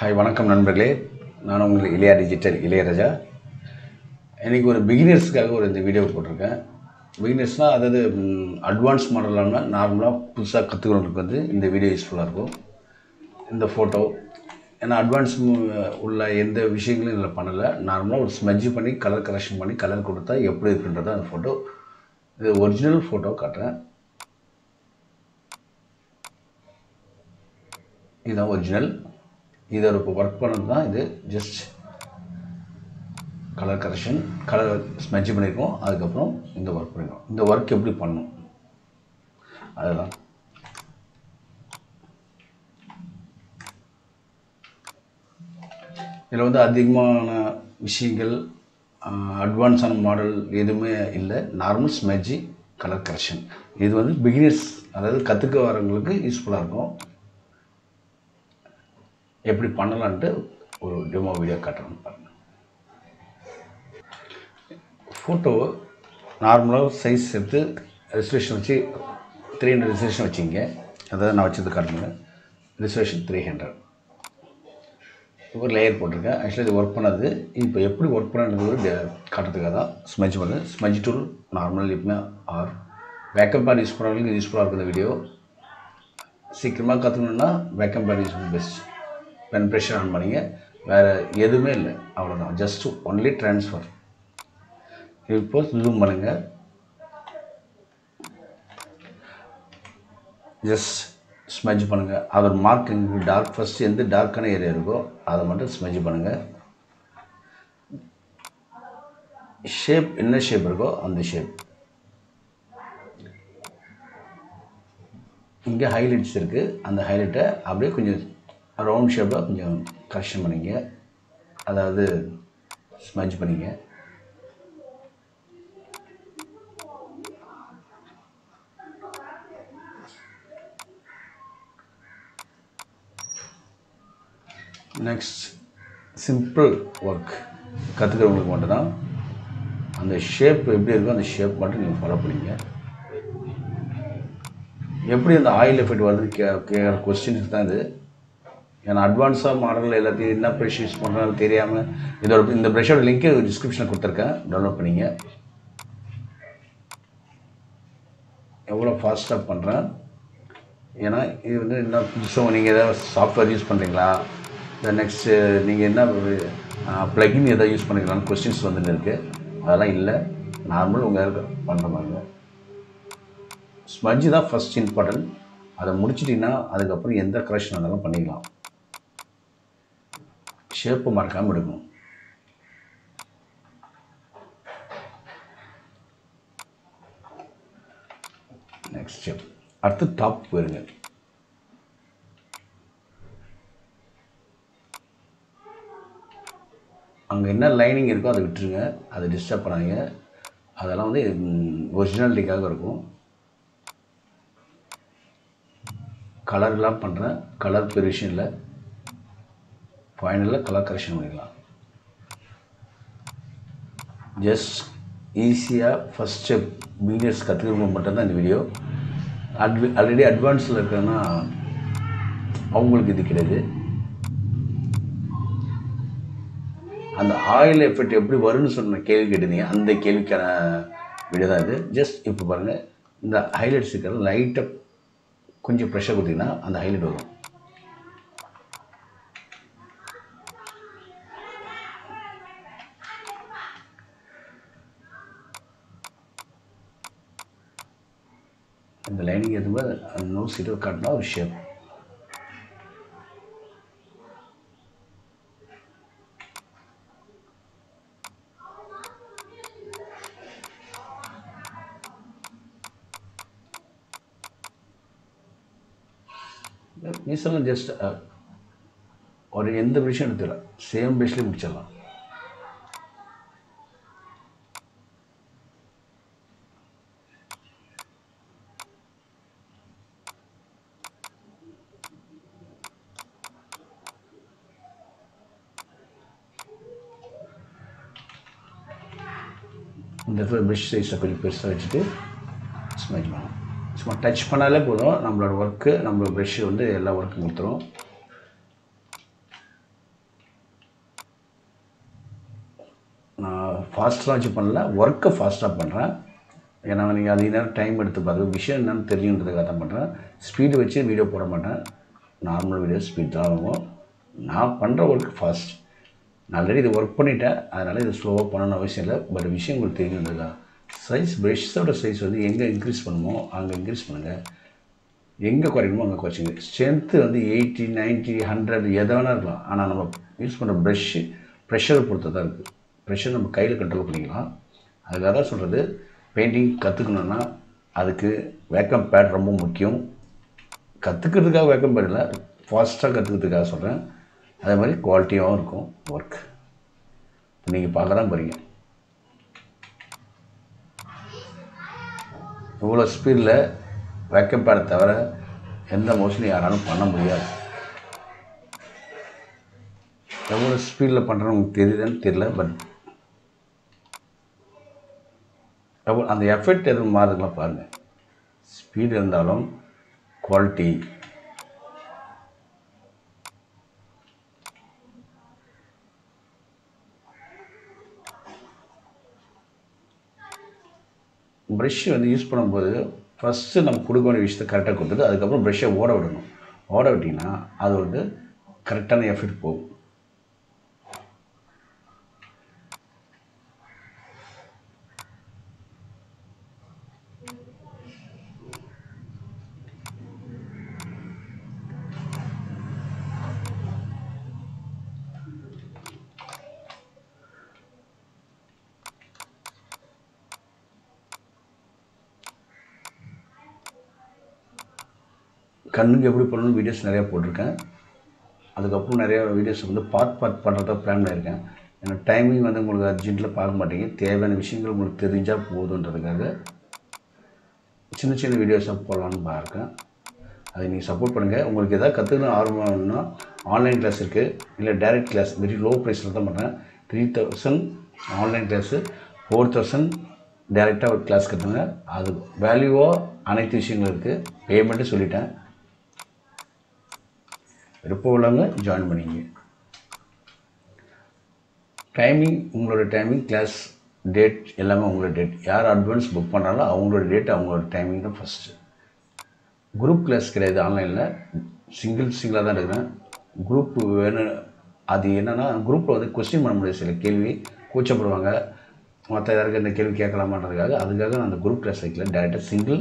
Hi வணக்கம் நண்பர்களே, நான் உங்களுக்கு இளையா டிஜிட்டல் இளையராஜா. இன்றைக்கி ஒரு பிகினர்ஸ்க்காக ஒரு இந்த வீடியோ போட்டிருக்கேன். பிகினர்ஸ்னால் அதாவது அட்வான்ஸ் மாடலானால் நார்மலாக புதுசாக கற்றுக்கிறவங்களுக்கு வந்து இந்த வீடியோ யூஸ்ஃபுல்லாக இருக்கும். இந்த ஃபோட்டோ ஏன்னா அட்வான்ஸ் உள்ள எந்த விஷயங்களும் இதில் பண்ணலை. நார்மலாக ஒரு ஸ்மெட்ஜ் பண்ணி கலர் கரெக்ஷன் பண்ணி கலர் கொடுத்தா எப்படி இருக்குன்றதா அந்த ஃபோட்டோ. இது ஒரிஜினல் ஃபோட்டோ காட்டுறேன். இதுதான் ஒரிஜினல். இதை இப்போ ஒர்க் பண்ணது தான். இது just colour correction, colour smudge பண்ணியிருக்கோம். அதுக்கப்புறம் இந்த ஒர்க் பண்ணிடுவோம். இந்த ஒர்க் எப்படி பண்ணணும் அதுதான். இதில் வந்து அதிகமான விஷயங்கள் அட்வான்ஸான மாடல் எதுவுமே இல்லை. Normal smudge colour correction. இது வந்து பிகினர்ஸ் அதாவது கற்றுக்க வரவங்களுக்கு யூஸ்ஃபுல்லாக இருக்கும். எப்படி பண்ணலான்ட்டு ஒரு டெமோ வீடியோ காட்டுறோன்னு பாருங்கள். ஃபோட்டோ நார்மலாக சைஸ் எடுத்து ரெசல்யூஷன் வச்சு 300 ரெசல்யூஷன் வச்சுங்க. அதாவது நான் வச்சது காட்டுங்க. ரெசல்யூஷன் 300 ஒரு லேயர் போட்டிருக்கேன். ஆக்சுவலாக இது ஒர்க் பண்ணது. இப்போ எப்படி ஒர்க் பண்ணுறது ஒரு காட்டுறதுக்காக தான் ஸ்மெட்ச் பண்ணுது. ஸ்மெட்ச் டூல் நார்மல் எப்பவுமே ஆர் வேக்கம் பேட் யூஸ் பண்ணுறவங்களுக்கு யூஸ்ஃபுல்லாக இருக்குது. இந்த வீடியோ சீக்கிரமாக கற்றுக்கணுன்னா வேக்கம் பேட் யூஸ் பண்ண பெஸ்ட். பென் ப்ரெஷர் ஆன் பண்ணிங்க. வேறு எதுவுமே இல்லை, அவ்வளோதான். Just only transfer. இப்போ ஜூம் பண்ணுங்கள். ஜஸ்ட் ஸ்மெட்ச் பண்ணுங்கள். அதோட மார்க் எங்களுக்கு டார்க் ஃபஸ்ட்டு எந்த டார்க்கான ஏரியா இருக்கோ அதை மட்டும் ஸ்மெட்ச் பண்ணுங்கள். ஷேப் என்ன ஷேப் இருக்கோ அந்த ஷேப். இங்கே ஹைலைட்ஸ் இருக்குது. அந்த ஹைலைட்டை அப்படியே கொஞ்சம் ரவுண்ட் ஷேப்பாக கொஞ்சம் கரெக்ஷன் பண்ணிங்க. அதாவது ஸ்மெட்ச் பண்ணிங்க. நெக்ஸ்ட் சிம்பிள் ஒர்க் கற்றுக்கிறவங்களுக்கு மட்டும்தான். அந்த ஷேப் எப்படி இருக்கோ அந்த ஷேப் மட்டும் நீங்கள் ஃபாலோ பண்ணிங்க. எப்படி அந்த ஆயில் எஃபெக்ட் வருது கேட்குற கொஸ்டின்ஸ் தான் இது. ஏன்னா அட்வான்ஸாக மாடலில் எல்லாத்தையும் என்ன ப்ரெஷ் யூஸ் பண்ணுறாலும் தெரியாமல் இதோட இந்த ப்ரெஷ்ஷோட லிங்க்கு டிஸ்கிரிப்ஷனில் கொடுத்துருக்கேன். டவுன்லோட் பண்ணிங்க. எவ்வளோ ஃபாஸ்ட்டாக பண்ணுறேன். ஏன்னா இது வந்து என்ன புதுசாக நீங்கள் எதாவது சாஃப்ட்வேர் யூஸ் பண்ணுறீங்களா, இல்லை நெக்ஸ்ட்டு நீங்கள் என்ன ப்ளகின் எதாவது யூஸ் பண்ணிக்கலாம்னு கொஸ்டின்ஸ் வந்துட்டு இருக்குது. அதெல்லாம் இல்லை, நார்மல் உங்கள் பண்ணுற மாதிரி. ஸ்மட்ஜ் தான் ஃபஸ்ட் இம்பார்ட்டன்ட். அதை முடிச்சிட்டிங்கன்னா அதுக்கப்புறம் எந்த கரெக்ஷன் இருந்தாலும் பண்ணிக்கலாம். ஷேப்பு மறக்காமல் எடுக்கணும். நெக்ஸ்ட் ஸ்டெப் அடுத்து டாப் போயிருங்க. அங்கே என்ன லைனிங் இருக்கோ அதை விட்டுருங்க. அதை டிஸ்டர்ப் பண்ணாங்க. அதெல்லாம் வந்து ஒரிஜினாலிட்டிக்காக இருக்கும். கலர்லாம் பண்ணுறேன். கலர் பெரிஷன் இல்லை. ஃபைனலில் கலர் கரெக்ஷன் பண்ணிக்கலாம். ஜஸ்ட் ஈஸியாக ஃபஸ்ட் ஸ்டெப் பிகினர்ஸ் கற்றுக்கிறவங்க மட்டும்தான் இந்த வீடியோ. ஆல்ரெடி அட்வான்ஸில் இருக்கிறேன்னா அவங்களுக்கு இது கிடையாது. அந்த ஆயில் எஃபெக்ட் எப்படி வரும்னு சொன்ன கேள்வி கேட்டுங்க. அந்த கேள்விக்கான வீடியோ தான் இது. ஜஸ்ட் இப்போ பாருங்கள். இந்த ஹைலைட்ஸ் இருக்கிறது லைட்டாக கொஞ்சம் ப்ரெஷர் கொடுத்தீங்கன்னா அந்த ஹைலைட் வரும். இந்த லைனிங் எதுவும்போது நூறு சீட்டு காட்டினா ஒரு ஷேப். மீசெல்லாம் ஜஸ்ட் ஒரு எந்த பிரஷும் எடுத்துடலாம். சேம் பிரஷ்லேயும் முடிச்சிடலாம். இந்த இடத்துல ப்ரெஷ் சைஸை கொஞ்சம் பெருசாக வச்சுட்டு ஸ்மெட்ச் பண்ணலாம். சும்மா டச் பண்ணாலே போதும். நம்மளோட ஒர்க்கு, நம்மளோட ப்ரெஷ்ஷு வந்து எல்லா ஒர்க்கும் கொடுத்துரும். ஃபாஸ்ட்டாக பண்ணல, ஒர்க்கை ஃபாஸ்ட்டாக பண்ணுறேன். ஏன்னா நீங்கள் அதிக நேரம் டைம் எடுத்து பார்த்து விஷயம் என்னென்னு தெரியுன்றதுக்காக தான் பண்ணுறேன். ஸ்பீடு வச்சு வீடியோ போட மாட்டேன், நார்மல் வீடியோ ஸ்பீட் தான் ஆகும். நான் பண்ணுற ஒர்க் ஃபாஸ்ட். நான் ஆல்ரெடி இது ஒர்க் பண்ணிட்டேன், அதனால் இது ஸ்லோவாக பண்ணணும்னு அவசியம் இல்லை. பட் விஷயம் உங்களுக்கு தெரியுன்றதுக்காக. சைஸ், ப்ரெஷ்ஷோட சைஸ் வந்து எங்கே இன்க்ரீஸ் பண்ணுமோ அங்கே இன்க்ரீஸ் பண்ணுங்கள், எங்கே குறைக்கணுமோ அங்கே குறைச்சிங்க. ஸ்ட்ரென்த்து வந்து 80, 90, 100 எதை வேணா இருக்கலாம். ஆனால் நம்ம யூஸ் பண்ணுற ப்ரெஷ்ஷு ப்ரெஷரை பொறுத்து தான் இருக்குது. ப்ரெஷர் நம்ம கையில் கண்ட்ரோல் பண்ணிக்கலாம். அதுக்காக தான் சொல்கிறது, பெயிண்டிங் கற்றுக்கணுன்னா அதுக்கு வேக்கம் பேட் ரொம்ப முக்கியம். கற்றுக்கிறதுக்காக வேக்கம் பேட் இல்லை, ஃபாஸ்ட்டாக கற்றுக்கிறதுக்காக சொல்கிறேன். அதே மாதிரி குவாலிட்டியாகவும் இருக்கும் ஒர்க். நீங்கள் பார்க்க தான் போகிறீங்க. இவ்வளோ ஸ்பீடில் வேக்கம் பேடை தவிர எந்த மோஷனும் யாராலும் பண்ண முடியாது. எவ்வளோ ஸ்பீடில் பண்ணுறவங்க தெரியுதுன்னு தெரியல, பட் எவ்வளோ அந்த எஃபெக்ட் எதுவும் மாறுதுங்களா பாருங்கள். ஸ்பீடு இருந்தாலும் குவாலிட்டி. ப்ரெஷ்ஷு வந்து யூஸ் பண்ணும்போது ஃபஸ்ட்டு நம்ம கொடுக்க வேண்டிய விஷயத்தை கரெக்டாக கொடுத்துட்டு அதுக்கப்புறம் ப்ரெஷ்ஷை ஓட விடணும். ஓட விட்டிங்கன்னா அது வந்து கரெக்டான எஃபெக்ட் போகும். கண்ணுக்கு எப்படி பண்ணணும்னு வீடியோஸ் நிறையா போட்டிருக்கேன். அதுக்கப்புறம் நிறையா வீடியோஸ் வந்து பார்ட் பண்ணுறதா பிளான் பண்ணியிருக்கேன். ஏன்னா டைமிங் வந்து உங்களுக்கு அர்ஜென்ட்டில் பார்க்க மாட்டேங்க, தேவையான விஷயங்கள் உங்களுக்கு தெரிஞ்சால் போதுன்றதுக்காக சின்ன சின்ன வீடியோஸாக போடலான்னு பார்க்கேன். அதை நீங்கள் சப்போர்ட் பண்ணுங்கள். உங்களுக்கு எதாவது கற்றுக்கணும் ஆர்வம்னா ஆன்லைன் கிளாஸ் இருக்குது, இல்லை டைரக்ட் கிளாஸ் வெரி லோ ப்ரைஸில் தான் பண்ணுறேன். 3000 ஆன்லைன் கிளாஸு, 4000 டைரெக்டாக ஒரு கிளாஸ் கற்றுங்க. அது வேல்யூவாக அனைத்து விஷயங்களும் இருக்குது. பேமெண்ட்டு சொல்லிட்டேன், விருப்பம் உள்ளவங்க ஜாயின் பண்ணிங்க. டைமிங் உங்களோட டைமிங், கிளாஸ் டேட் எல்லாமே உங்களோட டேட். யார் அட்வான்ஸ் புக் பண்ணாலும் அவங்களோட டேட் அவங்களோட டைமிங் தான் ஃபஸ்ட்டு. குரூப் கிளாஸ் கிடையாது ஆன்லைனில், சிங்கிளாக தான் இருக்கிறேன். குரூப் வேணும். அது என்னென்னா குரூப்பில் வந்து கொஸ்டின் பண்ண முடியாது, சில கேள்வி கூச்சப்படுவாங்க, மற்ற யாருக்கு இந்த கேள்வி கேட்கலாமான்றதுக்காக. அதுக்காக நான் அந்த குரூப் கிளாஸ் வைக்கல, டேரெக்டாக சிங்கிள்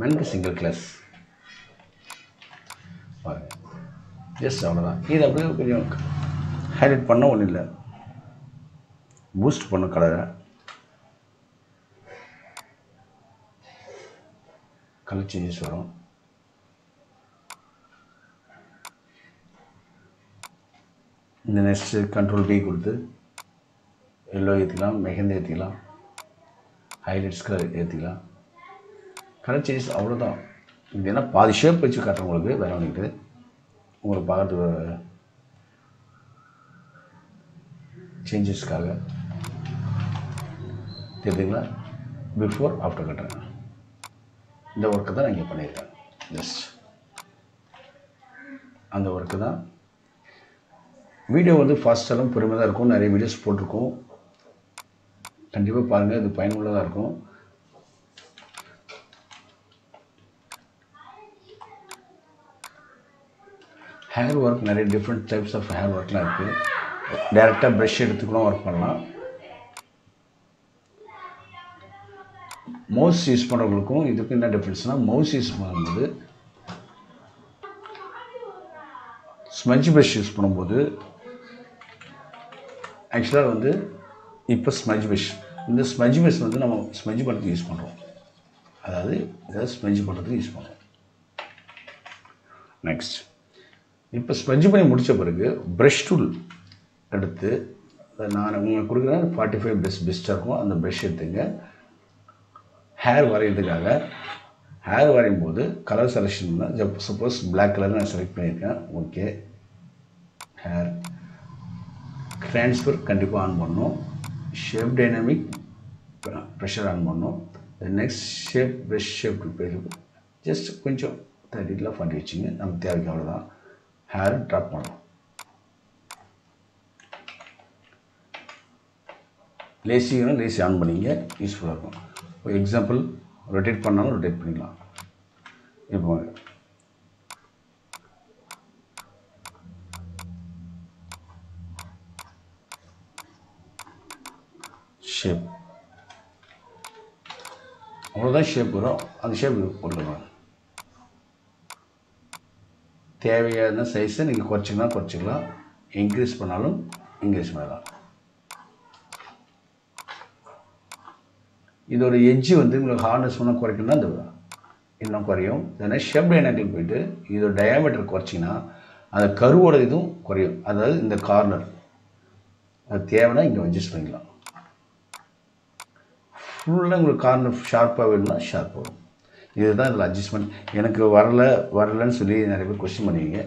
மேனுக்கு சிங்கிள் கிளாஸ். ஜஸ்ட் அவ்வளோதான். இது அப்படியே கொஞ்சம் ஹைலைட் பண்ண ஒன்றும் இல்லை, பூஸ்ட் பண்ண கலர் சேஞ்சஸ் வரும். இந்த நெக்ஸ்ட்டு கண்ட்ரோல் பி கொடுத்து எல்லோ ஏற்றிக்கலாம், மெஹந்தி ஏற்றிக்கலாம், ஹைலைட்ஸ்க்கு ஏற்றிக்கலாம். கலர் சேஞ்சஸ் அவ்வளோதான். இது ஏன்னா பாதி ஷேப் வச்சு காட்டுறவங்களுக்கு வேறு ஒன்று உங்களுக்கு பார்க்குறது சேஞ்சஸ்க்காக தெரியுதுங்களா. பிஃபோர் ஆஃப்டர் கட்டுறேன். இந்த ஒர்க்கு தான் நான் இங்கே பண்ணியிருக்கேன். ஜஸ்ட் அந்த ஒர்க்கு தான். வீடியோ வந்து ஃபாஸ்ட்டாலும் பொறுமையாக தான் இருக்கும். நிறைய வீடியோஸ் போட்டிருக்கோம், கண்டிப்பாக பாருங்கள், இது பயனுள்ளதாக இருக்கும். ஹேர் ஒர்க் நிறைய டிஃப்ரெண்ட் டைப்ஸ் ஆஃப் ஹேர் ஒர்க்லாம் இருக்குது. டேரெக்டாக ப்ரெஷ் எடுத்துக்கூட ஒர்க் பண்ணலாம். மவுஸ் யூஸ் பண்ணுறவங்களுக்கும் இதுக்கும் என்ன டிஃப்ரென்ஸ்னால், மவுஸ் யூஸ் பண்ணும்போது ஸ்மட்ஜ் ப்ரெஷ் யூஸ் பண்ணும்போது ஆக்சுவலாக வந்து இப்போ ஸ்மட்ஜ் ப்ரெஷ், இந்த ஸ்மட்ஜ் ப்ரெஷ் வந்து நம்ம ஸ்மட்ஜ் பண்ணுறதுக்கு யூஸ் பண்ணுறோம். அதாவது இதை ஸ்மட்ஜ் பண்ணுறதுக்கு யூஸ் பண்ணுறோம். நெக்ஸ்ட் இப்போ ஸ்பெஞ்சு பண்ணி முடித்த பிறகு ப்ரெஷ் டூல் எடுத்து நான் உங்களுக்கு கொடுக்குறேன். 45 பெஸ்ட்டாக இருக்கும். அந்த ப்ரெஷ் எடுத்துங்க. ஹேர் வரைகிறதுக்காக ஹேர் வரையும் போது கலர் செலெக்ஷன் பண்ணால் சப்போஸ் பிளாக் கலர் நான் செலக்ட் பண்ணியிருக்கேன். ஓகே, ஹேர் ட்ரான்ஸ்ஃபர் கண்டிப்பாக ஆன் பண்ணணும். ஷேப் டைனாமிக் ப்ரெஷர் ஆன் பண்ணணும். Next shape brush shape just கொஞ்சம் 30 பண்ணி வச்சுங்க, நமக்கு தேவைக்கு அவ்வளோதான். ஹேர் ட்ராப் பண்ணலாம். லேசிங்னா லேசி ஆன் பண்ணிங்க, யூஸ்ஃபுல்லாக இருக்கும். இப்போ எக்ஸாம்பிள் ரொட்டேட் பண்ணாலும் ரொட்டேட் பண்ணிக்கலாம். இப்போ ஷேப் அவ்வளோதான் ஷேப் வரும். அந்த ஷேப் போட்டுக்கலாம். தேவையான சைஸை நீங்கள் குறைச்சிங்கன்னா குறைச்சிக்கலாம், இன்க்ரீஸ் பண்ணாலும் இன்க்ரீஸ் பண்ணலாம். இதோட எட்ஜு வந்து உங்களுக்கு ஹார்ட்னஸ் பண்ணால் குறைக்கணும்னா அந்த இன்னும் குறையும். இதனால் ஷேப் லைனாக்கில் போய்ட்டு இதோட டயாமீட்டர் குறைச்சிங்கன்னா அந்த கருவோட இதுவும் குறையும். அதாவது இந்த கார்னர் அது தேவைன்னா இங்கே அட்ஜஸ்ட் பண்ணிக்கலாம். ஃபுல்லாக உங்களுக்கு கார்னர் ஷார்ப்பாக வேணும்னா ஷார்ப் வரும். இதுதான் இதில் அட்ஜஸ்ட்மெண்ட். எனக்கு வரலன்னு சொல்லி நிறைய பேர் கொஸ்டின் பண்ணுவீங்க.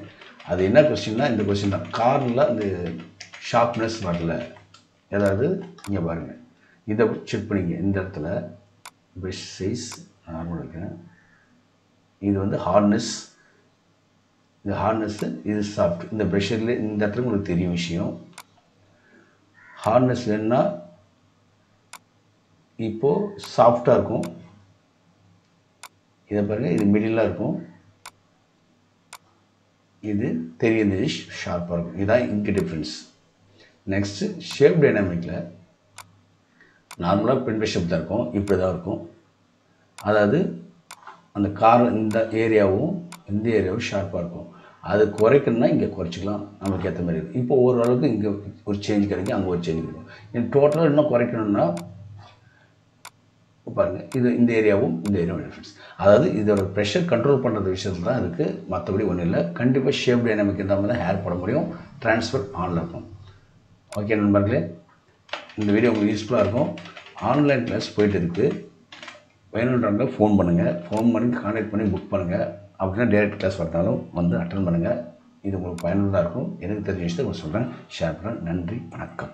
அது என்ன கொஸ்டின்னா இந்த கொஸ்டின் தான், கார்னில் அந்த ஷார்ப்னஸ் வரல. அதாவது இங்கே பாருங்கள், இதை செக் பண்ணிங்க. இந்த இடத்துல பெஸ்ட் சைஸ் நார்மல் வைக்கிறேன். இது வந்து ஹார்ட்னஸ், இந்த ஹார்ட்னஸ்ஸு, இது சாஃப்ட். இந்த ப்ரெஷரில் இந்த இடத்துல உங்களுக்கு தெரியும் விஷயம். ஹார்ட்னஸ் வேணுன்னா இப்போது சாஃப்டாக இருக்கும். இதை பாருங்கள், இது மிடிலாக இருக்கும். இது தெரியுது ஷார்ப்பாக இருக்கும். இதுதான் இங்கே டிஃப்ரென்ஸ். நெக்ஸ்ட்டு ஷேப் டைனாமிக்கில் நார்மலாக பென்ட் ஷேப் தான் இருக்கும், இப்படி தான் இருக்கும். அதாவது அந்த கார் இந்த ஏரியாவும் ஷார்ப்பாக இருக்கும். அது குறைக்கணும்னா இங்கே குறைச்சிக்கலாம், நமக்கு ஏற்ற மாதிரி இருக்கும். இப்போ ஓரளவுக்கு இங்கே ஒரு சேஞ்ச் கிடைக்கும், அங்கே ஒரு சேஞ்ச் கிடைக்கும். என் டோட்டலாக இன்னும் குறைக்கணும்னா பாருங்கள், இது இந்த ஏரியாவும் இந்த ஏரியாவும் டிஃப்ரென்ஸ். அதாவது இதோட ப்ரெஷர் கண்ட்ரோல் பண்ணுறது விஷயத்தில் தான் இருக்குது, மற்றபடி ஒன்றும் இல்லை. கண்டிப்பாக ஷேப் டைனாமிக் இருந்தால் மாதிரி தான் ஹேர் போட முடியும். ட்ரான்ஸ்ஃபர் ஆனில் இருக்கும். ஓகே நண்பர்களே, இந்த வீடியோ உங்களுக்கு யூஸ்ஃபுல்லாக இருக்கும். ஆன்லைன் கிளாஸ் போயிட்டு இருக்குது. வேணுன்றவங்க ஃபோன் பண்ணுங்கள், ஃபோன் பண்ணி கான்டாக்ட் பண்ணி புக் பண்ணுங்கள். அப்படின்னா டேரெக்ட் கிளாஸ் வரதாலும் வந்து அட்டன் பண்ணுங்கள். இது உங்களுக்கு பயனுள்ளதாக இருக்கும். எனக்கு தெரிஞ்ச விஷயத்தை உங்களுக்கு சொல்கிறேன், ஷேர் பண்ணுறேன். நன்றி, வணக்கம்.